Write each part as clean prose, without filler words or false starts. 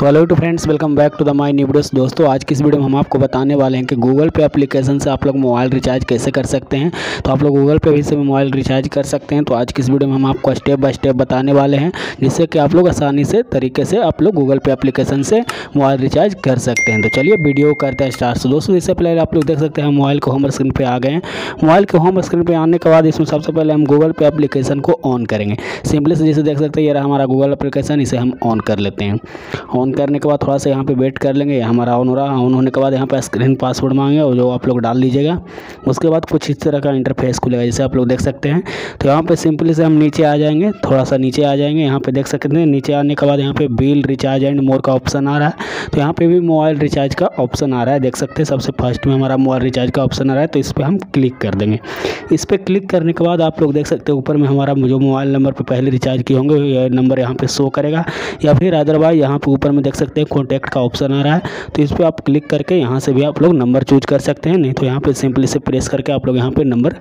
So hello to friends, welcome back to the my new videos. दोस्तों, आज की इस वीडियो में हम आपको बताने वाले हैं कि गूगल पे एप्लीकेशन से आप लोग मोबाइल रिचार्ज कैसे कर सकते हैं। तो आप लोग गूगल पे भी से मोबाइल रिचार्ज कर सकते हैं। तो आज की इस वीडियो में हम आपको स्टेप बाय स्टेप बताने वाले हैं, जिससे कि आप लोग आसानी से तरीके से आप लोग गूगल पे एप्लीकेशन से मोबाइल रिचार्ज कर सकते हैं। तो चलिए वीडियो करते हैं स्टार्ट। तो दोस्तों, इससे पहले आप लोग देख सकते हैं मोबाइल के होम स्क्रीन पर आ गए हैं। मोबाइल के होम स्क्रीन पर आने के बाद इसमें सबसे पहले हम गूगल पे एप्लीकेशन को ऑन करेंगे। सिंपली से जैसे देख सकते हैं ये रहा हमारा गूगल एप्लीकेशन, इसे हम ऑन कर लेते हैं। ऑन करने के बाद थोड़ा सा यहाँ पे वेट कर लेंगे। हमारा ऑन हो रहा है। ऑन होने के बाद यहाँ पे स्क्रीन पासवर्ड मांगे और जो आप लोग डाल दीजिएगा। उसके बाद कुछ इस तरह का इंटरफेस खुलेगा, जैसे आप लोग देख सकते हैं। तो यहाँ पे सिंपली से हम नीचे आ जाएंगे, थोड़ा सा नीचे आ जाएंगे। यहाँ पे देख सकते हैं, नीचे आने के बाद यहाँ पे बिल, रिचार्ज एंड मोर का ऑप्शन आ रहा है। तो यहाँ पर भी मोबाइल रिचार्ज का ऑप्शन आ रहा है, देख सकते हैं। सबसे फर्स्ट में हमारा मोबाइल रिचार्ज का ऑप्शन आ रहा है, तो इस पर हम क्लिक कर देंगे। इस पर क्लिक करने के बाद आप लोग देख सकते हैं ऊपर में हमारा जो मोबाइल नंबर पर पहले रिचार्ज किए होंगे ये नंबर यहाँ पर शो करेगा, या फिर अदरवाइज यहाँ पे ऊपर में देख सकते हैं कॉन्टैक्ट का ऑप्शन आ रहा है। तो इस पर आप क्लिक करके यहाँ से भी आप लोग नंबर चूज कर सकते हैं, नहीं तो यहाँ पे सिंपली से प्रेस करके आप लोग यहाँ पे नंबर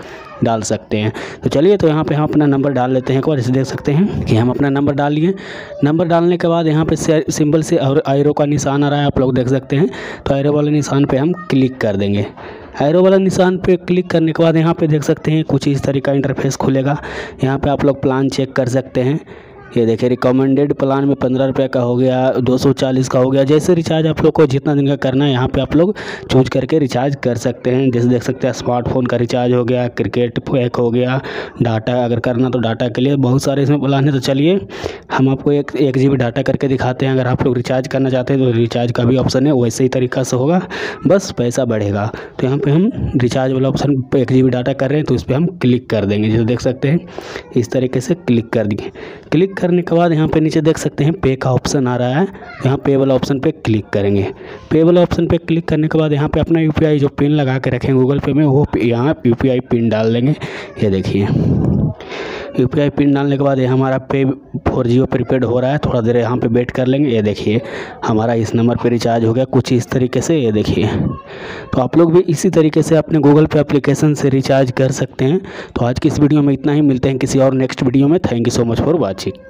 डाल सकते हैं। तो चलिए, तो यहाँ पे हम अपना नंबर डाल लेते हैं। एक बार इसे देख सकते हैं कि हम अपना नंबर डाल लिए। नंबर डालने के बाद यहाँ पे सिंपल से और एरो का निशान आ रहा है, आप लोग देख सकते हैं। तो एरो वाले निशान पर हम क्लिक कर देंगे। एरो वाला निशान पे क्लिक करने के बाद यहाँ पे देख सकते हैं कुछ इस तरह का इंटरफेस खुलेगा। यहाँ पे आप लोग प्लान चेक कर सकते हैं। ये देखिए, रिकमेंडेड प्लान में 15 रुपये का हो गया, 240 का हो गया। जैसे रिचार्ज आप लोग को जितना दिन का करना है यहाँ पे आप लोग चूज करके रिचार्ज कर सकते हैं। जैसे देख सकते हैं स्मार्टफोन का रिचार्ज हो गया, क्रिकेट पैक हो गया, डाटा अगर करना तो डाटा के लिए बहुत सारे इसमें प्लान है। तो चलिए हम आपको 1 GB डाटा करके दिखाते हैं। अगर आप लोग रिचार्ज करना चाहते हैं तो रिचार्ज का भी ऑप्शन है, वैसे ही तरीका से होगा, बस पैसा बढ़ेगा। तो यहाँ पर हम रिचार्ज वाला ऑप्शन पर 1 GB डाटा कर रहे हैं, तो इस पर हम क्लिक कर देंगे। जैसे देख सकते हैं इस तरीके से क्लिक कर देंगे। क्लिक करने के बाद यहाँ पे नीचे देख सकते हैं पे का ऑप्शन आ रहा है, यहाँ पे वाला ऑप्शन पे क्लिक करेंगे। पे वाला ऑप्शन पे क्लिक करने के बाद यहाँ पे अपना यूपीआई जो पिन लगा के रखें गूगल पे में, वो यहाँ यूपीआई पिन डाल देंगे। ये देखिए, यूपीआई पिन डालने के बाद ये हमारा पे 4G प्रीपेड हो रहा है। थोड़ा देर यहाँ पे वेट कर लेंगे। ये देखिए हमारा इस नंबर पे रिचार्ज हो गया, कुछ इस तरीके से। ये देखिए, तो आप लोग भी इसी तरीके से अपने गूगल पे एप्लीकेशन से रिचार्ज कर सकते हैं। तो आज की इस वीडियो में इतना ही। मिलते हैं किसी और नेक्स्ट वीडियो में। Thank you so much for watching.